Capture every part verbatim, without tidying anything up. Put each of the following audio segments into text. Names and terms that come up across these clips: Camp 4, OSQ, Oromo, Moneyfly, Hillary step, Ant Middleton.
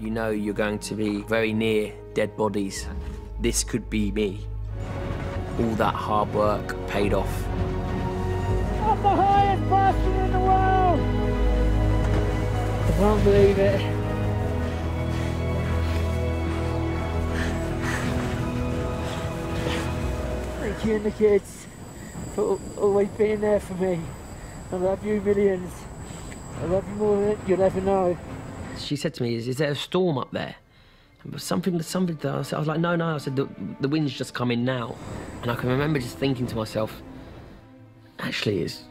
You know you're going to be very near dead bodies. This could be me. All that hard work paid off. That's the highest person in the world! I can't believe it. Thank you and the kids for always being there for me. I love you millions. I love you more than you'll ever know. She said to me, is, is there a storm up there? Something, something, I was like, no, no, I said, the, the wind's just come in now. And I can remember just thinking to myself, actually, it's,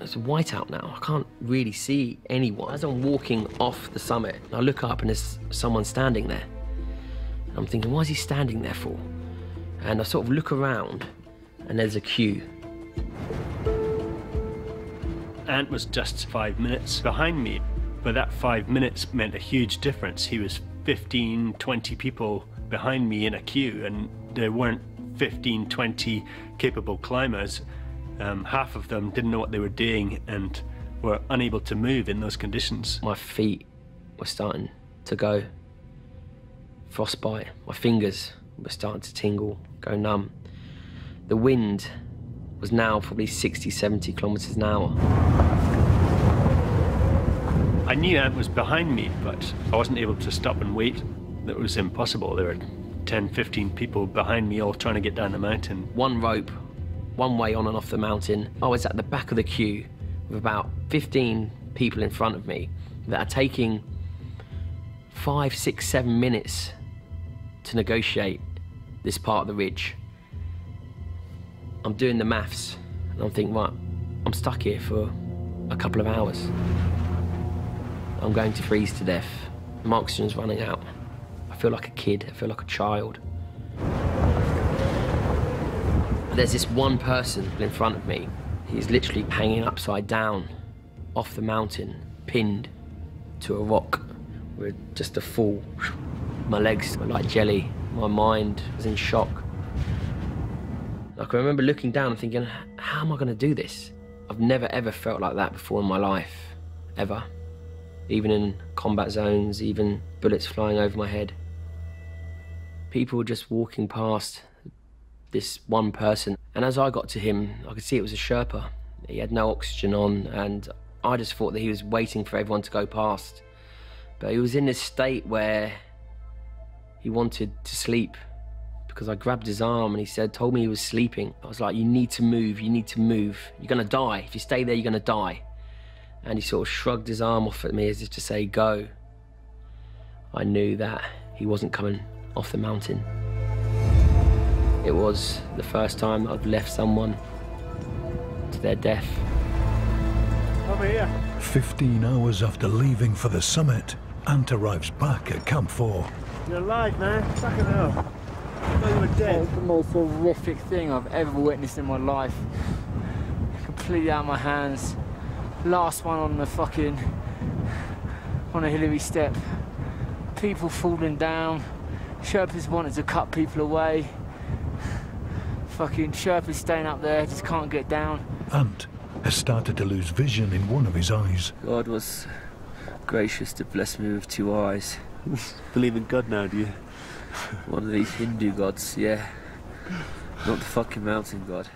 it's white out now. I can't really see anyone. As I'm walking off the summit, I look up and there's someone standing there. And I'm thinking, why is he standing there for? And I sort of look around and there's a queue. Ant was just five minutes behind me, but that five minutes meant a huge difference. He was fifteen, twenty people behind me in a queue, and there weren't fifteen, twenty capable climbers. Um, half of them didn't know what they were doing and were unable to move in those conditions. My feet were starting to go frostbite. My fingers were starting to tingle, go numb. The wind was now probably sixty, seventy kilometers an hour. I knew Ant was behind me, but I wasn't able to stop and wait. That was impossible. There were ten, fifteen people behind me all trying to get down the mountain. One rope, one way on and off the mountain. I was at the back of the queue with about fifteen people in front of me that are taking five, six, seven minutes to negotiate this part of the ridge. I'm doing the maths and I'm thinking, right, I'm stuck here for a couple of hours. I'm going to freeze to death. My oxygen's running out. I feel like a kid, I feel like a child. There's this one person in front of me. He's literally hanging upside down off the mountain, pinned to a rock with just a fall. My legs were like jelly. My mind was in shock. I can remember looking down and thinking, how am I going to do this? I've never, ever felt like that before in my life, ever. Even in combat zones, even bullets flying over my head. People were just walking past this one person. And as I got to him, I could see it was a Sherpa. He had no oxygen on, and I just thought that he was waiting for everyone to go past. But he was in this state where he wanted to sleep, because I grabbed his arm and he said, told me he was sleeping. I was like, you need to move, you need to move. You're gonna die. If you stay there, you're gonna die. And he sort of shrugged his arm off at me as if to say, go. I knew that he wasn't coming off the mountain. It was the first time I've left someone to their death. Over here. fifteen hours after leaving for the summit, Ant arrives back at Camp four. You're alive, man. Fucking hell. I thought you were dead. It's the most horrific thing I've ever witnessed in my life. Completely out of my hands. Last one on the fucking, on a Hillary step. People falling down. Sherpas wanted to cut people away. Fucking Sherpas staying up there, just can't get down. Ant has started to lose vision in one of his eyes. God was gracious to bless me with two eyes. Believe in God now, do you? One of these Hindu gods, yeah. Not the fucking mountain god.